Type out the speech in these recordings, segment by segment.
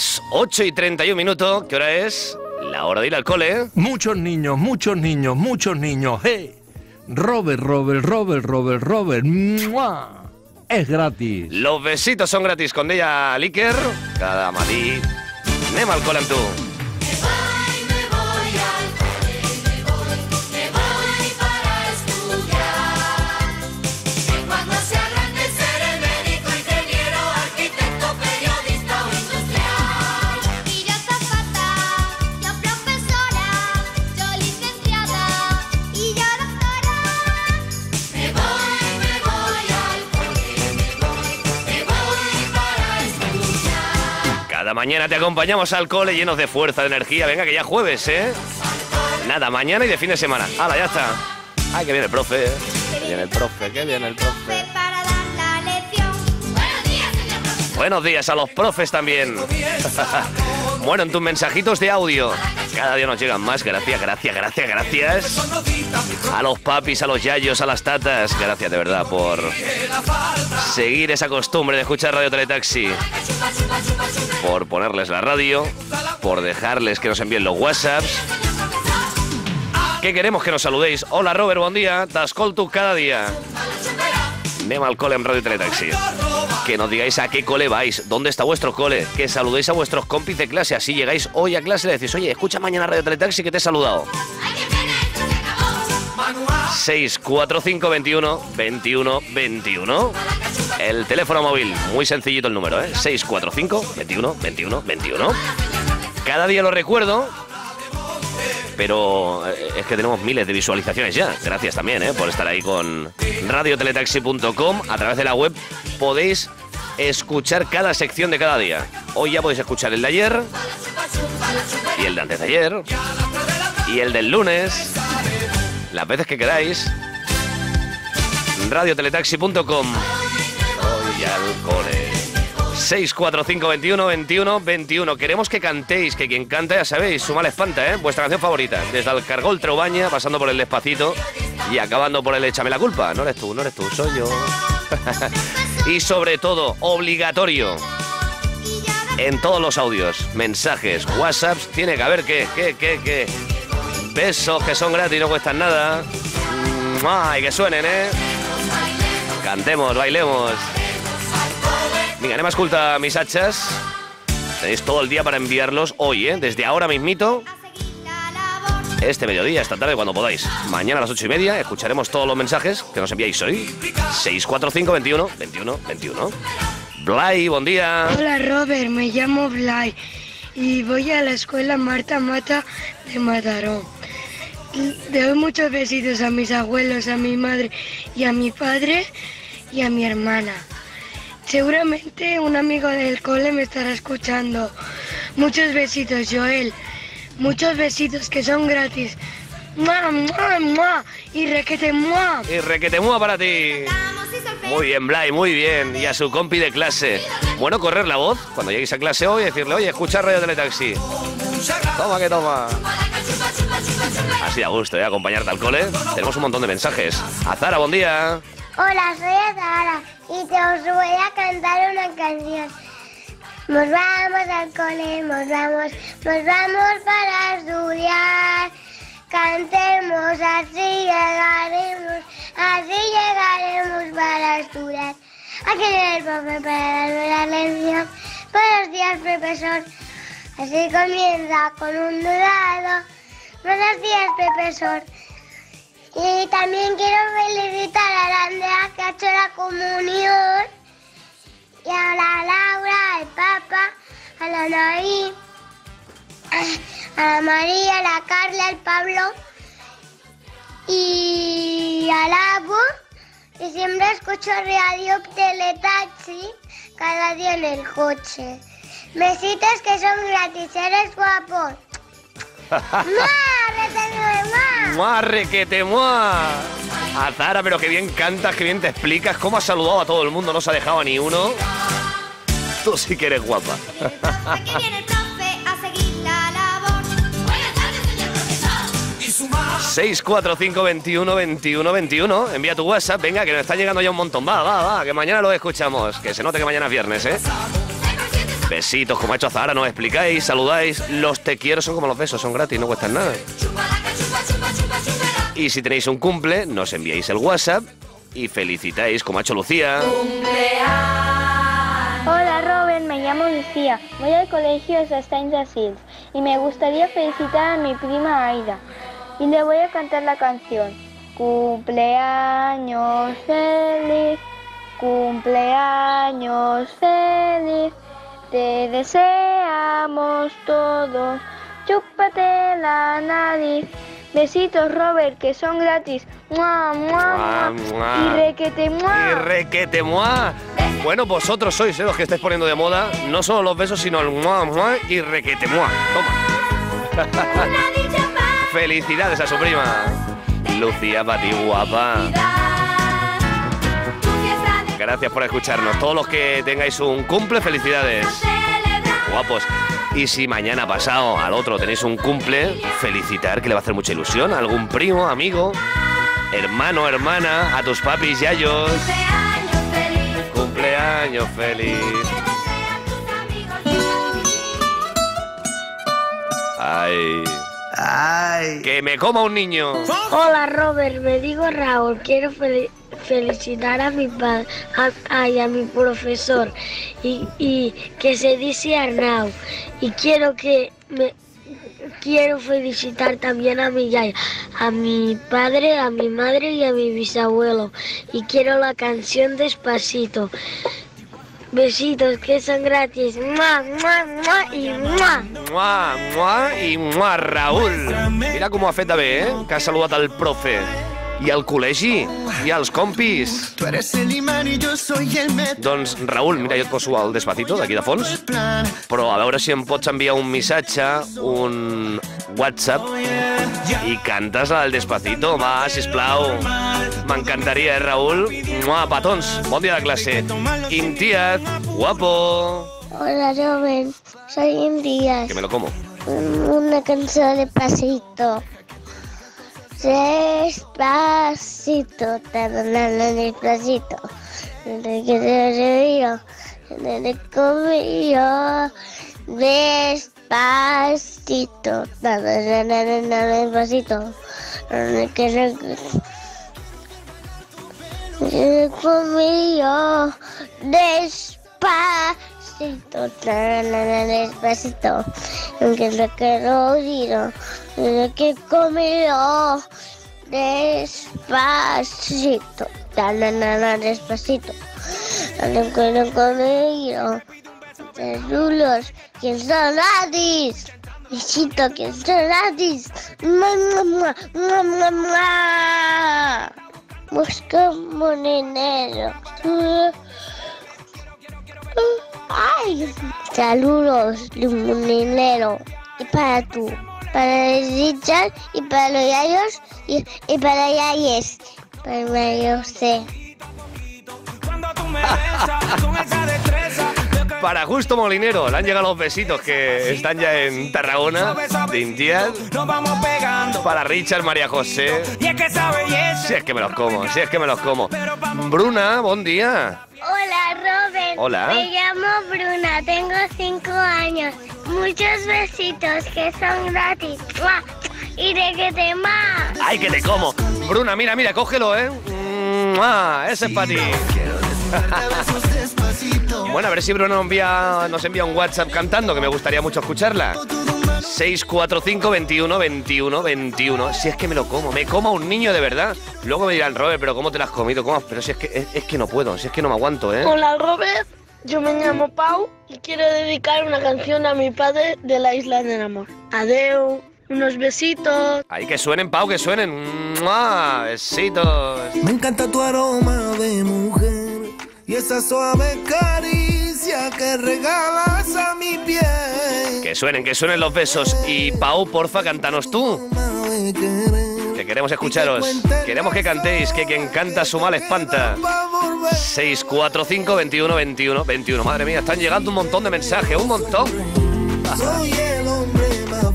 las 8:31, ¿qué hora es? La hora de ir al cole, ¿eh? Muchos niños, muchos niños, muchos niños. ¡Hey! Robert. ¡Mua! Es gratis. Los besitos son gratis con ella, Liker. Cada matí. Anem al cole amb tu. Mañana te acompañamos al cole llenos de fuerza, de energía. Venga, que ya jueves, ¿eh? Nada, mañana y de fin de semana. ¡Hala, ya está! ¡Ay, que viene el profe! ¡Que viene el profe! ¡Que viene el profe! Buenos días a los profes también. Bueno, en tus mensajitos de audio. Cada día nos llegan más. Gracias. A los papis, a los yayos, a las tatas. Gracias de verdad por seguir esa costumbre de escuchar Radio Teletaxi. Por ponerles la radio, por dejarles que nos envíen los WhatsApps. ¿Qué queremos que nos saludéis? Hola Robert, buen dia, t'escolto cada dia. Anem al cole en Radio Teletaxi. Que nos digáis a qué cole vais, dónde está vuestro cole, que saludéis a vuestros compis de clase, así llegáis hoy a clase y le decís, oye, escucha mañana Radio Teletaxi que te he saludado. 645-21-21-21. El teléfono móvil, muy sencillito el número, ¿eh? 645-21-21-21. Cada día lo recuerdo, pero es que tenemos miles de visualizaciones ya. Gracias también, ¿eh? Por estar ahí con radioteletaxi.com. A través de la web podéis escuchar cada sección de cada día. Hoy ya podéis escuchar el de ayer, y el de antes de ayer, y el del lunes. Las veces que queráis. Radioteletaxi.com. Hoy al cole. 645-21-21-21. Queremos que cantéis, que quien canta, ya sabéis, suma la espanta, ¿eh? Vuestra canción favorita. Desde el Cargol Treubaña, pasando por el Despacito y acabando por el Échame la culpa. No eres tú, no eres tú, soy yo. Y sobre todo, obligatorio. En todos los audios, mensajes, WhatsApps, tiene que haber que. Besos que son gratis, no cuestan nada. ¡Ay, que suenen, eh! Cantemos, bailemos. Vinga, anem a escoltar missatges. Tenéis todo el día para enviarlos hoy, ¿eh? Desde ahora mismito. Este mediodía, esta tarde, cuando podáis. Mañana a las 8:30 escucharemos todos los mensajes que nos enviáis hoy. 645-21-21-21. Blay, buen día. Hola, Robert, me llamo Blay y voy a la escuela Marta Mata de Madarón. Le doy muchos besitos a mis abuelos, a mi madre y a mi padre y a mi hermana. Seguramente un amigo del cole me estará escuchando. Muchos besitos, Joel. Muchos besitos que son gratis. ¡Mua, mua, mua! ¡Y requete mua! ¡Y requete mua para ti! Muy bien, Blay, muy bien. Y a su compi de clase. Bueno, correr la voz cuando lleguéis a clase hoy y decirle, oye, escucha Radio Teletaxi. Toma que toma. Así a gusto, ¿eh? Acompañarte al cole. Tenemos un montón de mensajes. Azara, buen día. Hola, soy Azara y te os voy a cantar una canción. Nos vamos al cole, nos vamos para estudiar. Cantemos, así llegaremos para estudiar. Aquí viene el profe para darme la lección. Buenos días, profesor. Así comienza con un dorado. Buenos días, profesor. Y también quiero felicitar a la Andrea que ha hecho la comunión. Y a la Laura, al Papa, a la Naí, a la María, a la Carla, al Pablo y al Abu. Y siempre escucho Radio Teletaxi cada día en el coche. Besitos que son gratis, eres guapo. ¡Mua, requete, mua! Azara, pero qué bien cantas, qué bien te explicas. Cómo has saludado a todo el mundo, no se ha dejado a ni uno. Tú sí que eres guapa. Aquí viene el profe a seguir la labor. Buenas tardes, señor profesor. 645-21-21-21. Envía tu WhatsApp, venga, que nos está llegando ya un montón. Va, que mañana lo escuchamos. Que se note que mañana es viernes, ¿eh? Besitos, como ha hecho Zahara, nos explicáis, saludáis. Los te quiero son como los besos, son gratis, no cuestan nada. Y si tenéis un cumple, nos enviáis el WhatsApp y felicitáis, como ha hecho Lucía. Hola Robert, me llamo Lucía, voy al colegio de Stainless Hills y me gustaría felicitar a mi prima Aida. Y le voy a cantar la canción. Cumpleaños feliz, cumpleaños feliz, te deseamos todos, chúpate la nariz. Besitos, Robert, que son gratis. ¡Mua, mua, mua! ¡Y requete, mua! ¡Y requete, mua! Bueno, vosotros sois los que estáis poniendo de moda no solo los besos, sino el mua, mua y requete, mua. Toma. Felicidades a su prima. Lucía, para ti, guapa. Gracias por escucharnos. Todos los que tengáis un cumple, felicidades. Guapos. Y si mañana pasado al otro tenéis un cumple, felicitar, que le va a hacer mucha ilusión a algún primo, amigo, hermano, hermana, a tus papis, yayos. Cumpleaños feliz. Ay. Ay. Que me coma un niño. Hola Robert, me digo Raúl, quiero felicitar a mi padre y a mi profesor y que se dice Arnau, y quiero felicitar también a mi yaya, a mi padre, a mi madre y a mi bisabuelo, y quiero la canción Despacito. Besitos que son gratis. ¡Mua, mua, mua y mua! ¡Mua, mua y mua, Raúl! Mira cómo afecta bé, eh? Que ha saludado al profe. I al col·legi, i als compis. Doncs, Raül, mira, jo et poso el Despacito d'aquí de fons, però a veure si em pots enviar un missatge, un WhatsApp, i cantes el Despacito, va, sisplau. M'encantaria, Raül. Mua, petons, bon dia de classe. Imtiaz, guapo. Hola, Robert, soy Imtiaz. Que me lo como. Una cançó de Despacito. Despacito, te donan despacito. Desde que te río, desde conmigo. Despacito, te donan despacito. Desde que te río, conmigo. Despacito, te donan despacito. Aunque lo quiero oír, lo que comió despacito, tanana despacito, aunque lo comió celulos, que son gratis, besito que son gratis, mamá, mamá, mamá, busca un dinero. ¡Ay! Saludos de un dinero. Y para tú, para Richard, y para los yayos, y para yayes. Para María José. Para Justo Molinero. Le han llegado los besitos que están ya en Tarragona, de Indias. Para Richard, María José. Si es que me los como, si es que me los como. Bruna, buen día. Hola, Robert. Hola. Me llamo Bruna, tengo 5 años. Muchos besitos que son gratis. ¡Mua! Y de que te más. ¡Ay, que te como! Bruna, mira, mira, cógelo, ¿eh? ¡Mua! Ese es para ti. Bueno, a ver si Bruna nos envía un WhatsApp cantando, que me gustaría mucho escucharla. 645-21-21-21. Si es que me lo como, me como a un niño de verdad. Luego me dirán, Robert, pero ¿cómo te lo has comido? ¿Cómo? Pero si es que no puedo, si es que no me aguanto, ¿eh? Hola, Robert, yo me llamo Pau y quiero dedicar una canción a mi padre de La Isla del Amor. Adeu, unos besitos. Ay, que suenen, Pau, que suenen. ¡Mua! Besitos. Me encanta tu aroma de mujer y esa suave caricia que regalas a mi piel. Que suenen los besos. Y Pau, porfa, cántanos tú, que queremos escucharos. Queremos que cantéis, que quien canta su mal espanta. 645-21-21-21. Madre mía, están llegando un montón de mensajes. Un montón.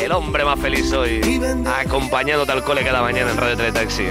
El hombre más feliz hoy, acompañándote al cole cada mañana en Radio Teletaxi.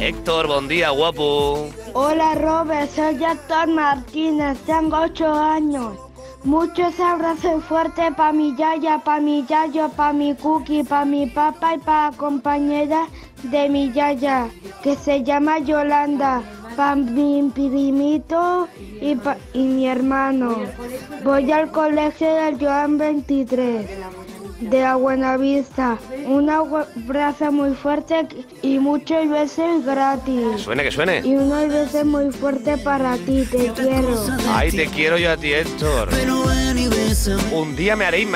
Héctor, buen día, guapo. Hola Robert, soy Héctor Martínez, tengo 8 años. Muchos abrazos fuertes pa' mi yaya, pa' mi yayo, pa' mi cookie, pa' mi papá y pa' compañera de mi yaya, que se llama Yolanda, pa' mi primito y mi hermano. Voy al colegio del Joan 23, de la Buenavista. Un abrazo muy fuerte y muchas veces gratis. Suene, que suene. Y unas veces muy fuerte para ti, te quiero. Ay, te quiero yo a ti, Héctor. Un día me haréis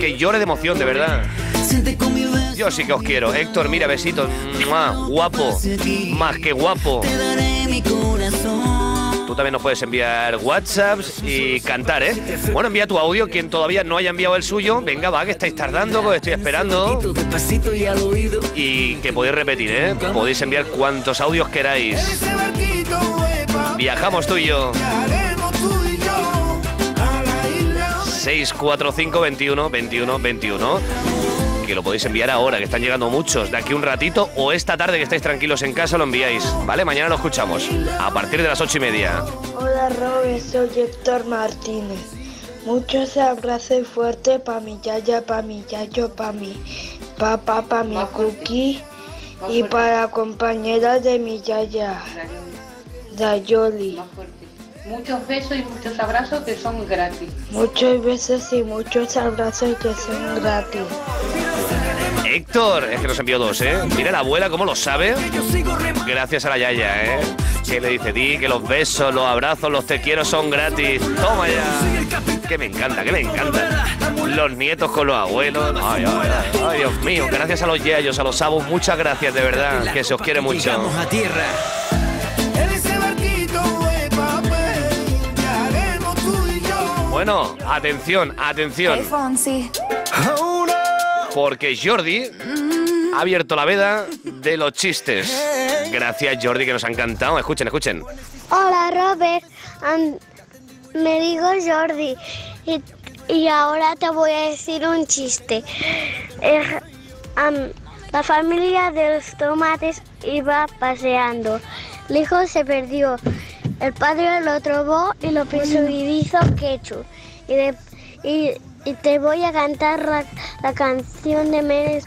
que llore de emoción, de verdad. Yo sí que os quiero. Héctor, mira, besitos. ¡Mua! Guapo, más que guapo. Tú también nos puedes enviar WhatsApps y cantar, ¿eh? Bueno, envía tu audio, quien todavía no haya enviado el suyo. Venga, va, que estáis tardando, que os estoy esperando. Y que podéis repetir, ¿eh? Podéis enviar cuantos audios queráis. Viajamos tú y yo. 645-21-21-21. Que lo podéis enviar ahora, que están llegando muchos. De aquí un ratito o esta tarde que estáis tranquilos en casa lo enviáis, ¿vale? Mañana lo escuchamos a partir de las 8:30. Hola, Robert, soy Héctor Martínez. Muchos abrazos fuertes para mi yaya, para mi yayo, para mi papá, para mi cookie y para compañeras de mi yaya, Dayoli. Muchos besos y muchos abrazos que son gratis. Muchos besos y muchos abrazos que son gratis. Héctor, es que nos envió dos, ¿eh? Mira la abuela cómo lo sabe. Gracias a la yaya, ¿eh? Que le dice, di que los besos, los abrazos, los te quiero son gratis. Toma ya. Que me encanta, que me encanta. Los nietos con los abuelos. Ay, ay, ay, ay, Dios mío. Gracias a los yayos, a los sabos. Muchas gracias, de verdad. Que se os quiere mucho. Llegamos a tierra. Bueno, atención, atención. Porque Jordi ha abierto la veda de los chistes. Gracias, Jordi, que nos ha encantado. Escuchen, escuchen. Hola, Robert. Me digo Jordi. Y ahora te voy a decir un chiste. La familia de los tomates iba paseando. El hijo se perdió. El padre lo trobó y lo pisó y hizo ketchup. Y te voy a cantar la canción de Mene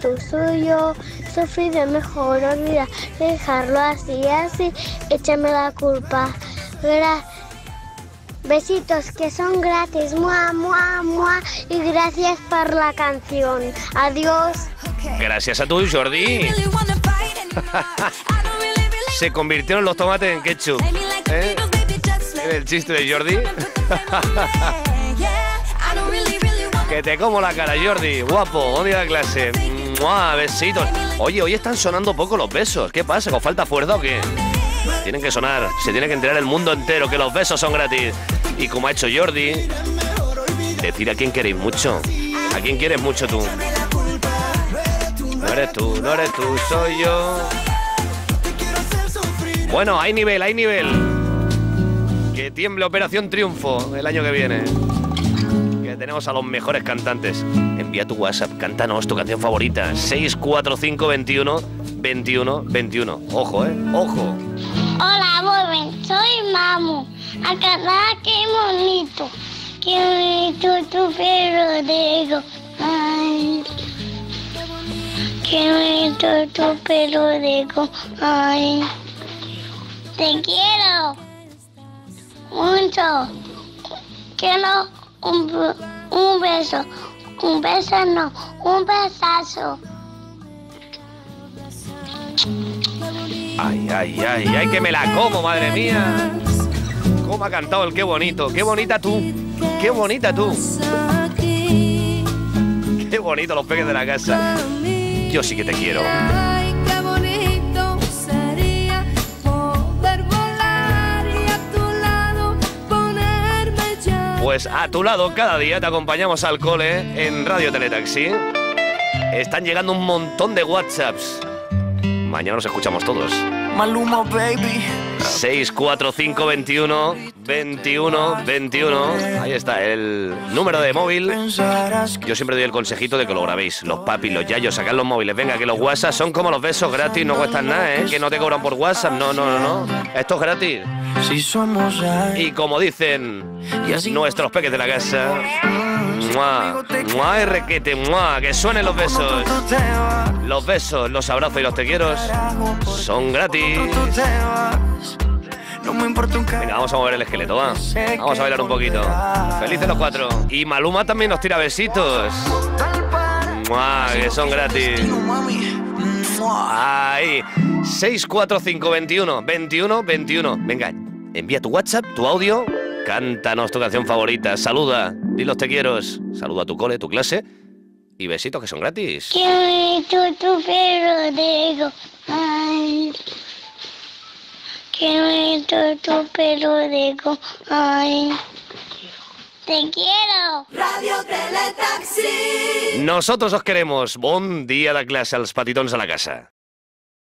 tú suyo. Sufrí de mejor olvidar, dejarlo así, así, échame la culpa. Besitos que son gratis, mua, mua, mua. Y gracias por la canción. Adiós. Gracias a tú, Jordi. Se convirtieron los tomates en ketchup. ¿Eh? El chiste de Jordi. Que te como la cara, Jordi. Guapo, odio la clase. ¡Mua! Besitos. Oye, hoy están sonando poco los besos. ¿Qué pasa? ¿Con falta fuerza o qué? Tienen que sonar. Se tiene que enterar el mundo entero que los besos son gratis. Y como ha hecho Jordi, decir a quién queréis mucho. A quién quieres mucho tú. No eres tú, no eres tú, soy yo. Bueno, hay nivel, hay nivel. Que tiemble Operación Triunfo el año que viene. Tenemos a los mejores cantantes. Envía tu WhatsApp, cántanos tu canción favorita. 645-21-21-21. Ojo, ¿eh? Ojo. Hola, Boben, soy Mamu. Acá qué bonito. Qué bonito tu pelo de ay. Qué bonito tu pelo de ay. Te quiero. Mucho. Quiero un beso, un beso no, un besazo. Ay, ay, ay, ay, que me la como, madre mía. Cómo ha cantado el qué bonito, qué bonita tú, qué bonita tú. Qué bonito los peques de la casa. Yo sí que te quiero. Pues a tu lado cada día te acompañamos al cole en Radio Teletaxi. Están llegando un montón de WhatsApps. Mañana nos escuchamos todos. Maluma, baby. 645-21-21-21. Ahí está el número de móvil. Yo siempre doy el consejito de que lo grabéis. Los papis, los yayos, sacad los móviles. Venga, que los WhatsApp son como los besos gratis. No cuestan nada, ¿eh? Que no te cobran por WhatsApp. No, no, no, no. Esto es gratis. Si somos ahí. Y como dicen nuestros peques de la casa, muah, muah y requete, muah, que suenen los besos. Los besos, los abrazos y los te quiero son gratis. Venga, vamos a mover el esqueleto, va. Vamos a bailar un poquito. Felices los cuatro. Y Maluma también nos tira besitos. Muah, que son gratis. Ahí, 645212121. Venga, envía tu WhatsApp, tu audio. Cántanos tu canción favorita, saluda, di los te quiero, saluda a tu cole, tu clase y besitos que son gratis. Quiero tu pelo de goma. Quiero tu pelo de goma. ¡Te quiero! Radio Teletaxi. Nosotros os queremos. Bon dia de classe als petitons a la casa.